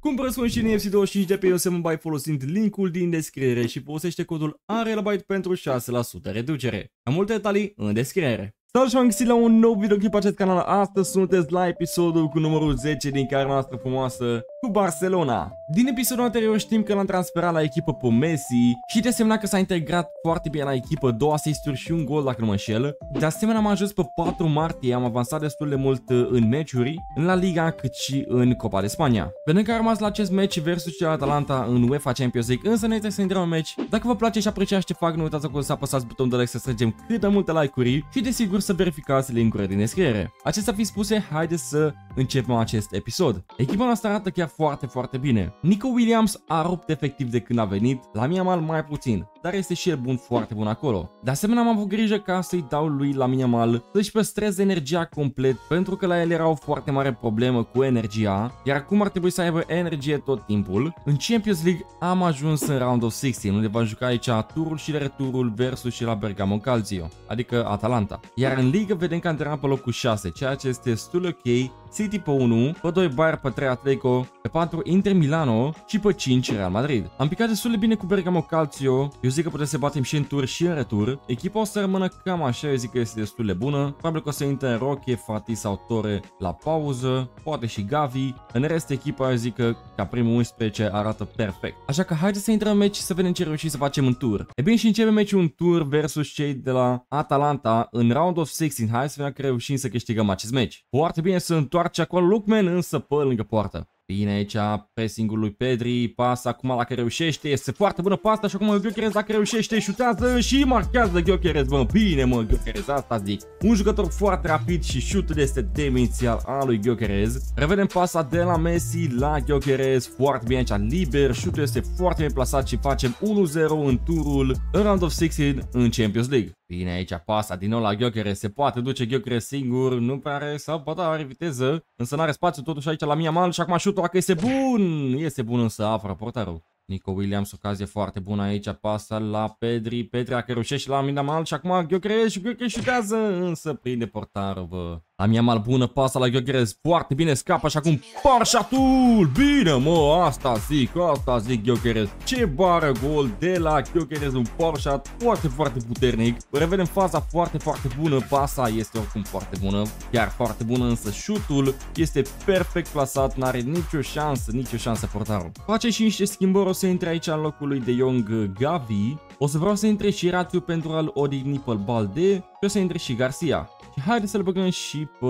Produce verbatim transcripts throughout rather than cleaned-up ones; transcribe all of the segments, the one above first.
Cumpără sfârșit F C douăzeci și cinci de pe U seven byte folosind linkul din descriere și folosește codul ARELABYTE pentru șase la sută reducere. Am multe detalii în descriere. Salut și v-am găsit la un nou videoclip pe acest canal. Astăzi sunteți la episodul cu numărul zece din cariera noastră frumoasă cu Barcelona. Din episodul anterior știm că l-am transferat la echipă pe Messi și de asemenea că s-a integrat foarte bine la echipă, două asisturi și un gol dacă nu mă înșel. De asemenea am ajuns pe patru martie, am avansat destul de mult în meciuri, în La Liga cât și în Copa de Spania. Vedem că a rămas la acest meci versus cel Atalanta în UEFA Champions League, însă înainte să intrăm în meci, dacă vă place și apreciați ce fac, nu uitați acolo să apăsați butonul de like să strângem cât de multe like-uri și desigur să verificați link-urile din descriere. Acestea fiind spuse, haideți să începem acest episod. Echipa noastră arată chiar foarte, foarte bine. Nico Williams a rupt efectiv de când a venit, Lamine Yamal mai puțin, dar este și el bun, foarte bun acolo. De asemenea, am avut grijă ca să-i dau lui Lamine Yamal să-și păstreze energia complet, pentru că la el era o foarte mare problemă cu energia, iar acum ar trebui să aibă energie tot timpul. În Champions League am ajuns în Round of șaisprezece, unde va juca aici turul și returul versus și la Bergamo Calcio, adică Atalanta. Iar în ligă vedem că am terminat pe locul șase, ceea ce este destul ok. City pe unu, pe doi Bayern, pe trei Atletico, pe patru Inter Milano și pe cinci Real Madrid. Am picat destul de bine cu Bergamo Calcio, eu zic că putem să batem și în tur și în retur. Echipa o să rămână cam așa, eu zic că este destul de bună. Probabil că o să intre Roque, Fati sau Tore la pauză, poate și Gavi. În rest echipa, eu zic că ca primul unsprezece arată perfect. Așa că haideți să intrăm în meci și să vedem ce reușim să facem în tur. E bine, și începem meciul în tur versus cei de la Atalanta în Round of șaisprezece. Hai să vedem că reușim să câștigăm acest meci. Foarte bine să întoarcem acolo Lookman, însă pe lângă poartă. Bine aici pressing-ul lui Pedri, pas acum dacă reușește, este foarte bună pasta și acum Gyökeres dacă reușește, șutează și marchează Gyökeres, mă, bine mă, Gyökeres, asta zic. Un jucător foarte rapid și șutul este demențial al lui Gyökeres. Revedem pasa de la Messi la Gyökeres, foarte bine aici, liber, șutul este foarte bine plasat și facem unu zero în turul în Round of șaisprezece în Champions League. Bine aici pasa din nou la Gyökeres, se poate duce Gyökeres singur, nu prea are săpăta, are viteză, însă nu are spațiu totuși aici la Lamine Yamal și acum șutul. Că este bun, este bun însă află portarul. Nico Williams, ocazie foarte bună aici, pasă la Pedri, Pedri a reușește la Lamine Yamal și acum Gyökeres și Gyökeres șutează, însă prinde portarul, bă. Lamine Yamal bună, pasă la Gyökeres, foarte bine scapă și acum parșatul, bine mă, asta zic, asta zic Gyökeres. Ce bară gol de la Gyökeres, un parșat foarte, foarte puternic. Revedem faza foarte, foarte bună, pasa este oricum foarte bună, chiar foarte bună, însă șutul este perfect plasat, n-are nicio șansă, nicio șansă portarul. Face și niște schimbări. O să intre aici în locul lui De Jong Gavi, o să vreau să intre și Ratiu pentru a-l odigni pe Balde și o să intre și Garcia. Și haide să-l băgăm și pe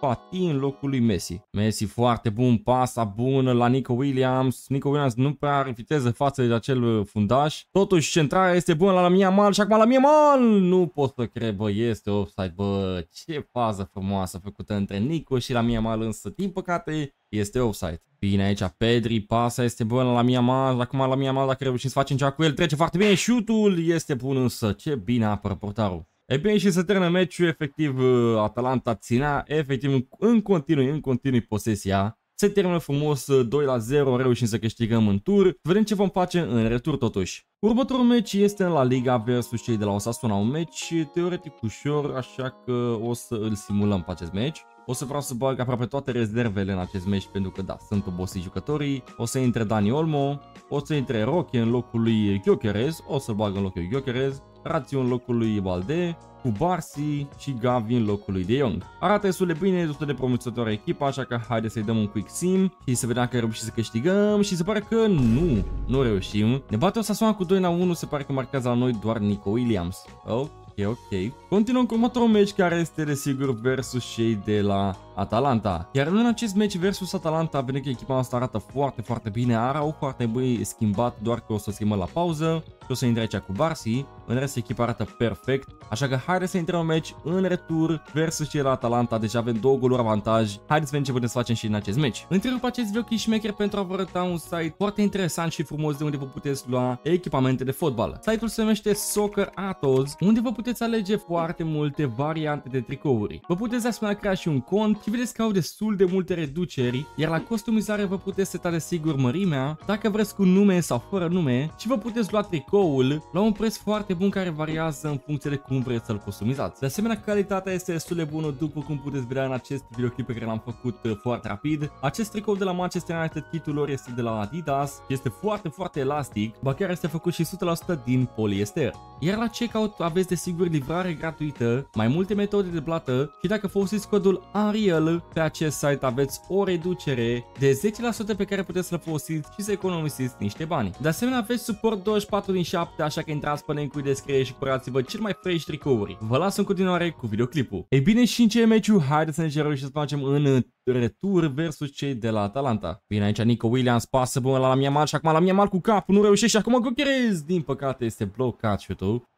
Fati în locul lui Messi. Messi foarte bun, pasa bună la Nico Williams. Nico Williams nu prea are viteză față de acel fundaș. Totuși centrarea este bună la Lamine Yamal și acum Lamine Yamal! Nu pot să cred, bă, este offside, bă. Ce fază frumoasă făcută între Nico și Lamine Yamal, însă din păcate este offside. Bine aici Pedri, pasa este bună la Lamine Yamal. Acum la Lamine Yamal dacă reușim să facem ceva cu el, trece foarte bine, șutul este bun însă. Ce bine apără portarul. E bine și să termină meciul, efectiv Atalanta ținea, efectiv în continuu, în continuu posesia. Se termină frumos doi la zero, reușim să câștigăm în tur. Vedem ce vom face în retur totuși. Următorul meci este în La Liga versus cei de la Osasuna, un meci teoretic ușor, așa că o să îl simulăm pe acest meci. O să vreau să bag aproape toate rezervele în acest meci pentru că da, sunt obosiți jucătorii. O să intre Dani Olmo, o să intre Roque în locul lui Gyökeres, o să-l bag în locul lui Gyökeres. Rațiu în locul lui Balde, Cubarsí și Gavi în locul lui De Jong. Arată destul de bine, destul de promițătoare echipa, așa că haideți să-i dăm un quick sim și să vedem dacă reușim să câștigăm și se pare că nu, nu reușim. Ne bate Osasuna cu doi la unu, se pare că marchează la noi doar Nico Williams. Oh. Ok, ok. Continuăm cu următorul meci care este desigur versus cei de la Atalanta. Iar în acest meci versus Atalanta vedem că echipa noastră arată foarte, foarte bine. Araújo ar trebui schimbat, doar că o să schimbăm la pauză și o să intre aici cu Barsi. În rest echipa arată perfect, așa că haideți să intrăm în meci în retur versus cei de la Atalanta. Deja avem două goluri avantaj. Haideți să vedem ce putem să facem și în acest meci. Întrerup acest video Kishmaker pentru a vă arăta un site foarte interesant și frumos de unde vă puteți lua echipamente de fotbal. Site-ul se numește Soccer Autos, unde vă puteți alege foarte multe variante de tricouri. Vă puteți asemenea crea și un cont și vedeți că au destul de multe reduceri, iar la costumizare vă puteți seta desigur mărimea, dacă vreți cu nume sau fără nume, și vă puteți lua tricoul la un preț foarte bun care variază în funcție de cum vreți să-l customizați. De asemenea, calitatea este destul de bună, după cum puteți vedea în acest videoclip pe care l-am făcut foarte rapid. Acest tricou de la Manchester United, kitul lor este de la Adidas, este foarte, foarte elastic, ba chiar este făcut și o sută la sută din poliester. Iar la checkout aveți desigur livrare gratuită, mai multe metode de plată și dacă folosiți codul AREL pe acest site aveți o reducere de zece la sută pe care puteți să-l folosiți și să economisiți niște bani. De asemenea aveți suport douăzeci și patru din șapte, așa că intrați pe link-ul de descriere și cumpărați-vă cel mai fresh tricouri. Vă las în continuare cu videoclipul. Ei bine, și în ce meciul, haideți să ne gerăm și să facem în retur versus cei de la Atalanta. Bine, aici Nico Williams pasă bună la Lamine Yamal și acum Lamine Yamal cu capul nu reușește și acum Gyökeres, din păcate este blocat șutul.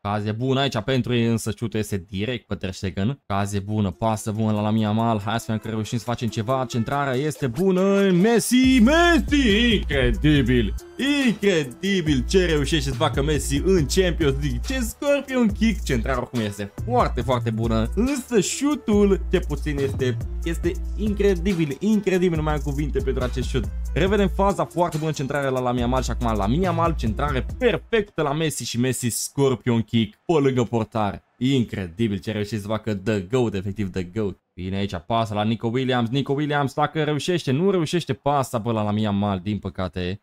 Cazie bună aici pentru ei, însă șutul este direct pe Ter Stegen. Cazie bună, pasă bună la Lamine Yamal, hai să vedem că reușim să facem ceva, centrarea este bună, Messi, Messi, incredibil, incredibil ce reușește să facă Messi în Champions League, ce scorpion kick, centrarea oricum este foarte, foarte bună, însă șutul, ce puțin este, este incredibil, incredibil, nu mai am cuvinte pentru acest șut. Revedem faza foarte bună, centrare la Lamine Yamal și acum Lamine Yamal, centrare perfectă la Messi și Messi scorpion kick pe lângă portare. Incredibil ce reușește să facă The Goat, efectiv The Goat. Bine, aici pasă la Nico Williams, Nico Williams dacă reușește, nu reușește pasa pe la Lamine Yamal, din păcate.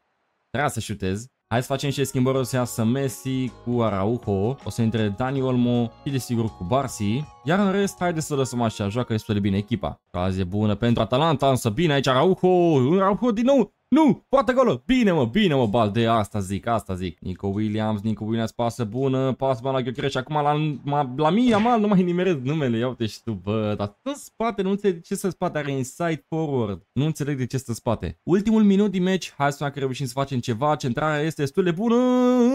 Trebuie să șutez. Hai să facem niște schimbări, o să iasă Messi cu Araújo, o să intre Dani Olmo și desigur cu Cubarsí. Iar în rest, haide să lăsăm așa, joacă destul de bine echipa. Cazie bună pentru Atalanta, însă bine aici Araújo, Araújo din nou, nu, poate golul, bine mă, bine mă Balde, asta zic, asta zic. Nico Williams, Nico Williams, pasă bună, pasă bună la Gyökeres și acum la, la, la mine, Yamal, nu mai nimerez numele, ia uite și tu, bă, dar stă în spate, nu înțeleg de ce stă în spate, are inside forward, nu înțeleg de ce stă în spate. Ultimul minut din meci, hai să că reușim să facem ceva, centrarea este destul de bună,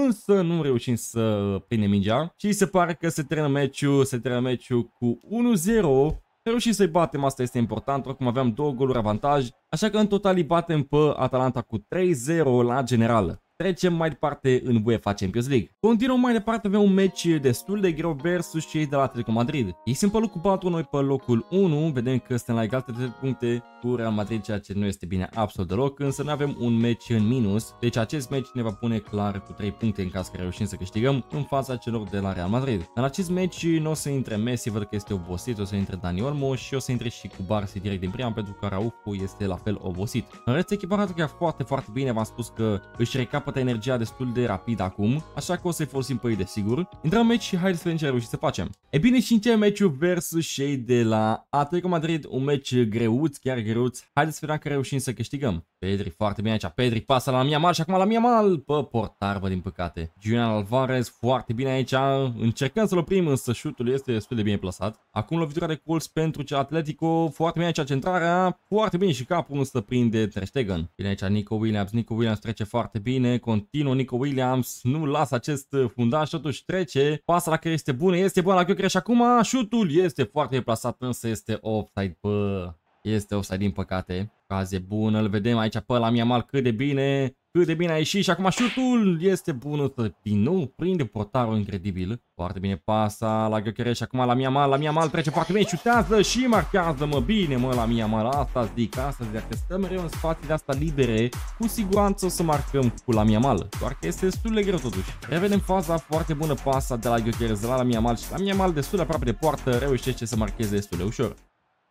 însă nu reușim să prindem mingea și se pare că se termină meciul, se termină meciul cu unu zero. Reușim să-i batem, asta este important, oricum aveam două goluri avantaj, așa că în total îi batem pe Atalanta cu trei zero la generală. Trecem mai departe în UEFA Champions League. Continuăm mai departe, avem un meci destul de greu versus cei de la Atletico Madrid. Ei sunt pe locul patru, noi pe locul unu, vedem că suntem la egalitate de puncte cu Real Madrid, ceea ce nu este bine absolut deloc, însă nu avem un meci în minus, deci acest meci ne va pune clar cu trei puncte în caz că reușim să câștigăm în fața celor de la Real Madrid. În acest meci nu o să intre Messi, văd că este obosit, o să intre Dani Olmo și o să intre și Cubarsí direct din prima pentru că Araújo este la fel obosit. În rest, echipa arată chiar foarte, foarte bine, v-am spus că își recapă energia destul de rapid acum, așa că o să-i folosim pe ei desigur. Intrăm în meci și hai să vedem ce reușim să facem. E bine, și încheiem meciul versus cei de la Atletico Madrid, un meci greuț, chiar greuț. Haideți să vedem că reușim să câștigăm. Pedri foarte bine aici, Pedri pasă la Lamine Yamal și acum la Lamine Yamal pe portar, bă, din păcate. Julian Alvarez foarte bine aici, încercăm să-l oprim, însă șutul este destul de bine plasat. Acum lovitura de colț pentru cel Atletico, foarte bine aici centrarea, foarte bine și capul nu se prinde Ter Stegen. Bine aici Nico Williams, Nico Williams trece foarte bine. Continuă Nico Williams, nu lasă acest fundaș, totuși trece, pasa la care este bună, este bună la Gyökeres și acum șutul este foarte plasat, însă este offside, bă, este offside din păcate. Cazie bună, îl vedem aici pe Lamine Yamal cât de bine, cât de bine a ieșit și acum șutul este bun, din nou prinde portarul, incredibil, foarte bine pasa la Gyökeres și acum Lamine Yamal, Lamine Yamal trece foarte bine, șutează și marchează, mă, bine mă Lamine Yamal, asta zic, asta zic, dacă stăm mereu în spații de asta libere, cu siguranță o să marcăm cu Lamine Yamal, doar că este destul de greu totuși. Revedem faza foarte bună, pasa de la Gyökeres la Lamine Yamal și Lamine Yamal destul de aproape de poartă, reușește să marcheze destul de ușor.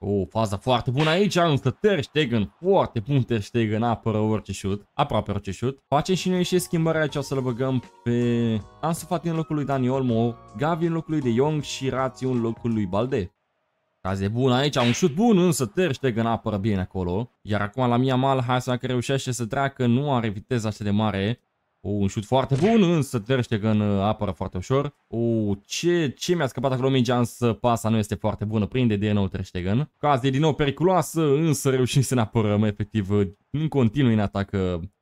O fază foarte bună aici, însă Ter Stegen, foarte bun Ter Stegen, apără orice șut, aproape orice șut. Facem și noi și schimbarea aici, o să-l băgăm pe Ansu Fati în locul lui Dani Olmo, Gavi în locul lui De Jong și Rațiu în locul lui Balde. Cazie bună aici, un șut bun, însă Ter Stegen apără bine acolo. Iar acum Lamine Yamal, hai să că reușește să treacă, nu are viteza așa de mare. O, un șut foarte bun, însă Ter Stegen apără foarte ușor. O, ce, ce mi-a scăpat acolo mingea, însă pasa nu este foarte bună, prinde de nou Ter Stegen. Cazie din nou periculoasă, însă reușim să ne apărăm efectiv în continuu în atac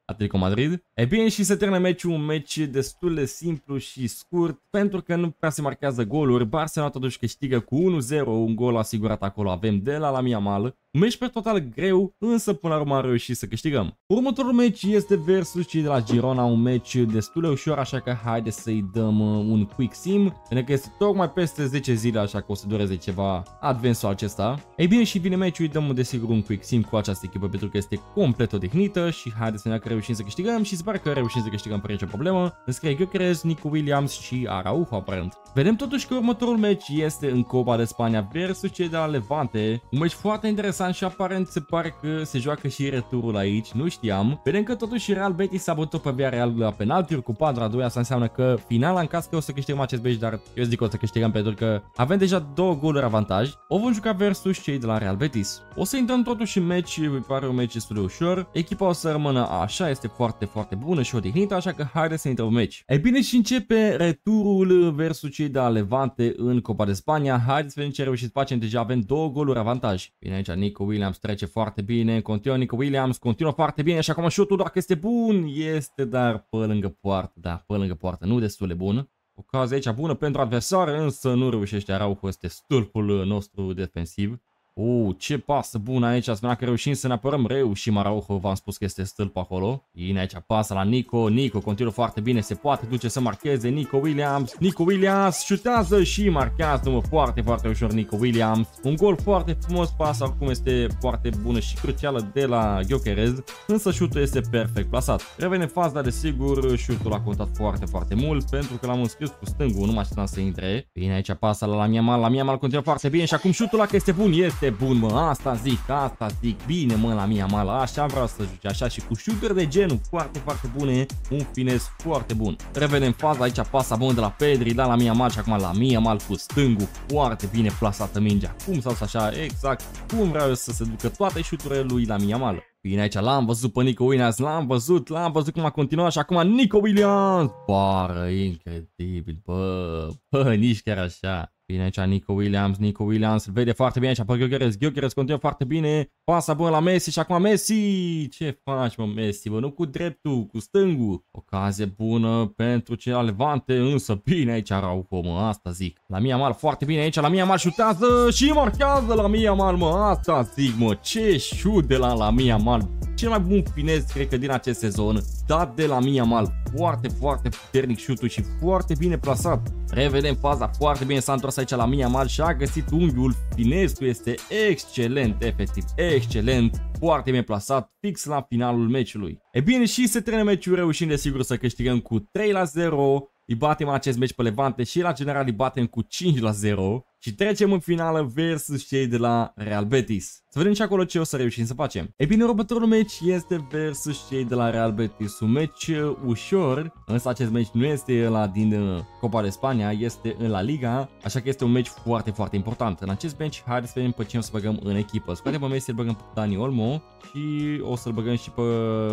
Atletico Madrid. E bine, și se termină meciul, un meci destul de simplu și scurt, pentru că nu prea se marchează goluri. Barcelona totuși câștigă cu unu zero, un gol asigurat acolo avem de la Lamine Yamal. Meci pe total greu, însă până la urmă am reușit să câștigăm. Următorul meci este versus cei de la Girona, un meci destul de ușor, așa că haide să-i dăm un quick sim, pentru că este tocmai peste zece zile, așa că o să dureze ceva adventul acesta. Ei bine, și vine meciul, îi dăm desigur un quick sim cu această echipă, pentru că este complet odihnită și haide să ne că reușim să câștigăm și se pare că reușim să câștigăm fără nicio problemă. Înscrie Gyökeres, Nico Williams și Araújo aparent. Vedem totuși că următorul meci este în Copa de Spania versus cei de la Levante, un meci foarte interesant și aparent se pare că se joacă și returul aici, nu știam. Vedem că totuși Real Betis a bătut pe Villarreal la penaltiuri cu patru la doi, asta înseamnă că finala în caz că o să câștigăm acest meci, dar eu zic că o să câștigăm pentru că avem deja două goluri avantaj. O vom juca versus cei de la Real Betis. O să intrăm totuși în meci, îmi pare un meci destul de ușor. Echipa o să rămână așa, este foarte, foarte bună și odihnită, așa că haide să intrăm în meci. Ei bine, și începe returul versus cei de la Levante în Copa de Spania. Haideți să vedem ce reușit facem, deja avem două goluri avantaj. Bine aici Nico Williams trece foarte bine, continuă Nico Williams, continuă foarte bine și acum șutul, dacă este bun, este, dar pe lângă poartă, da, pe lângă poartă, nu destul de bun. Ocazia aici bună pentru adversar, însă nu reușește Araújo, este stâlpul nostru defensiv. Uuu, ce pasă bună aici, spunea că reușim să ne apărăm, reușim Araújo, v-am spus că este stâlp acolo. Bine aici pasă la Nico, Nico continuă foarte bine, se poate duce să marcheze Nico Williams. Nico Williams șutează și marchează, mă, foarte, foarte ușor Nico Williams. Un gol foarte frumos, pasă acum este foarte bună și crucială de la Gyökeres, însă șutul este perfect plasat. Revene faza, dar desigur șutul a contat foarte, foarte mult pentru că l-am înscris cu stângul, nu mai știam să intre. Bine aici pasă la Lamine Yamal, Lamine Yamal continuă foarte bine și acum șutul ăla este bun, este bun, mă, asta zic, asta zic, bine mă Lamine Yamal, așa vreau să juce, așa și cu șuturi de genul, foarte, foarte bune, un finez foarte bun. Revenim faza, aici pasa bună de la Pedri, la Lamine Yamal și acum Lamine Yamal cu stângul, foarte bine plasată mingea, cum s-a dus așa, exact, cum vreau să se ducă toate șuturile lui Lamine Yamal. Bine aici, l-am văzut pe Nico Williams, l-am văzut, l-am văzut cum a continuat și acum Nico Williams, bară, incredibil, bă, bă, nici chiar așa. Bine aici Nico Williams, Nico Williams vede foarte bine aici pe Gyökeres, Gyökeres continuă foarte bine, pasa bună la Messi și acum Messi, ce faci mă Messi, bă, nu cu dreptul, cu stângul. Ocazie bună pentru cei la Levante, însă bine aici Araújo, mă, asta zic. Lamine Yamal foarte bine aici, Lamine Yamal șutează și marchează Lamine Yamal, mă, asta zic, mă, ce șut de la Lamine Yamal. Cel mai bun finez, cred că, din acest sezon, dat de Lamine Yamal. Foarte, foarte puternic șutul și foarte bine plasat. Revedem faza, foarte bine s-a întors aici Lamine Yamal și a găsit unghiul. Finezul este excelent, efectiv, excelent. Foarte bine plasat, fix la finalul meciului. E bine, și se termină meciul, reușind desigur să câștigăm cu trei la zero. Îi batem în acest meci pe Levante și la general îi batem cu cinci la zero. Și trecem în finală versus cei de la Real Betis. Să vedem și acolo ce o să reușim să facem. Ei bine, următorul meci este versus cei de la Real Betis. Un meci ușor, însă acest meci nu este ăla din Copa de Spania, este în La Liga, așa că este un meci foarte, foarte important. În acest meci, hai să vedem pe cine o să băgăm în echipă. Scoatem pe Messi, îl băgăm pe Dani Olmo și o să-l băgăm și pe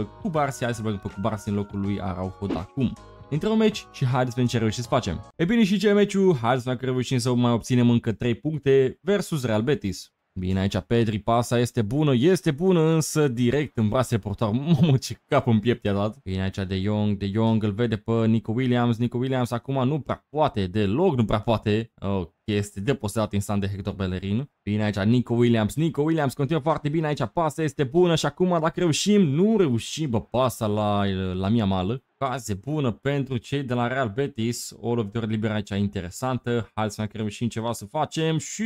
Cubarsí, hai să-l băgăm pe Cubarsí în locul lui Araújo de acum. Intrăm în meci și haideți să vedem ce reușim să facem. E bine, și ce meciul, haideți să reușim să mai obținem încă trei puncte versus Real Betis. Bine aici Pedri, pasa este bună, este bună, însă direct în brațele portarului. Mamă, ce cap în piept i-a dat. Bine aici De Jong, De Jong îl vede pe Nico Williams, Nico Williams acum nu prea poate, deloc nu prea poate. Ok. Este deposedat instant de Hector Bellerin. Bine aici Nico Williams, Nico Williams continuă foarte bine aici, pasa este bună și acum dacă reușim, nu reușim, bă, pasa la Lamine Yamal. Caze bună pentru cei de la Real Betis, o lovitură liberă aici interesantă, hai să ne reușim ceva să facem și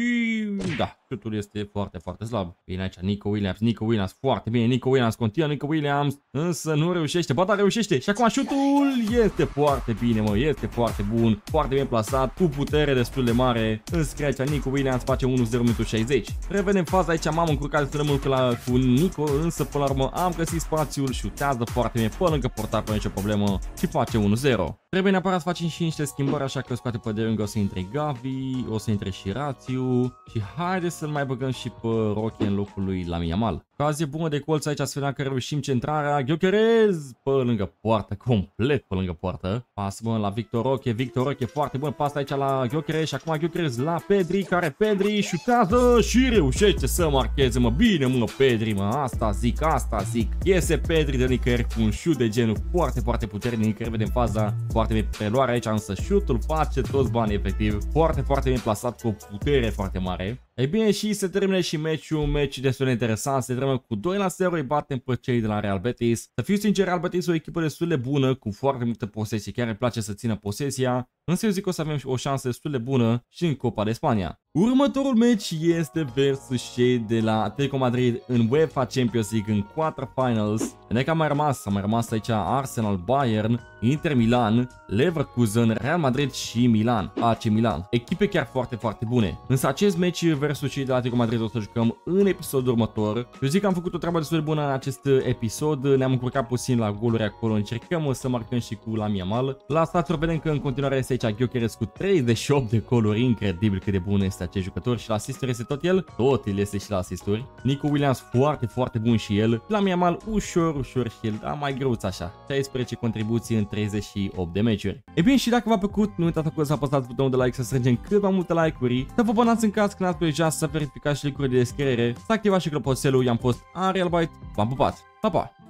da, șutul este foarte, foarte slab. Bine aici Nico Williams, Nico Williams foarte bine, Nico Williams continuă, Nico Williams însă nu reușește, ba da, reușește și acum șutul este foarte bine, mă, este foarte bun, foarte bine plasat, cu putere destul de mare. Înscrie aici Nico Williams, face unu zero minutul șaizeci. Revenim faza aici, m-am încurcat de mult la, cu Nico, însă până la urmă am găsit spațiul, șutează foarte bine pe lângă portar, pe nicio problemă și face unu zero. Trebuie neapărat să facem și niște schimbări, așa că scoate pe De Jong, o să intre Gavi, o să intre și Rațiu și haide să-l mai băgăm și pe Roque în locul lui Lamine Yamal. Ocazie bună de colț aici, astfel dacă reușim centrarea, Gyökeres pe lângă poartă, complet pe lângă poartă. Pas bun la Victor Roque, Victor Roque foarte bun, pas aici la Gyökeres și acum Gyökeres la Pedri, care Pedri șutează și reușește să marcheze, mă, bine mă Pedri, mă, asta zic, asta zic. Iese Pedri de nicăieri cu un șut de genul foarte, foarte puternic, revedem faza. Foarte bine preluare aici, însă șutul face toți banii efectiv. Foarte, foarte bine plasat, cu o putere foarte mare. Ei bine, și se termine și meciul, un meci destul de interesant, se termină cu doi la zero, îi batem pe cei de la Real Betis. Să fiu sincer, Real Betis e o echipă destul de bună, cu foarte multe posesie, chiar îmi place să țină posesia, însă eu zic că o să avem o șansă destul de bună și în Copa de Spania. Următorul meci este versus cei de la Atletico Madrid în UEFA Champions League în quarterfinals. Vedem că a mai rămas, a mai rămas aici Arsenal, Bayern, Inter Milan, Leverkusen, Real Madrid și Milan, A C Milan. Echipe chiar foarte, foarte bune. Însă acest meci versus cei de la Atletico Madrid o să jucăm în episodul următor. Eu zic că am făcut o treabă destul de bună în acest episod, ne-am încurcat puțin la goluri acolo, încercăm să marcăm și cu Lamine Yamal. La statul vedem că în continuare este aici Gyökeres cu treizeci și opt de goluri, incredibil cât de bun este acest jucător, și la asisturi este tot el, tot el este și la asisturi. Nico Williams foarte, foarte bun și el. Lamine Yamal ușor, ușor și el, dar mai greuț așa. șaisprezece contribuții în treizeci și opt de meciuri. E bine, și dacă v-a plăcut, nu uitați să apăsați butonul de like să strângem cât mai multe like-uri, să vă abonați în caz că n-ați plăcut deja, să verificați și link-urile de descriere, să activați și clopoțelul. I-am fost ARELABYTE, v-am pupat, pa, pa!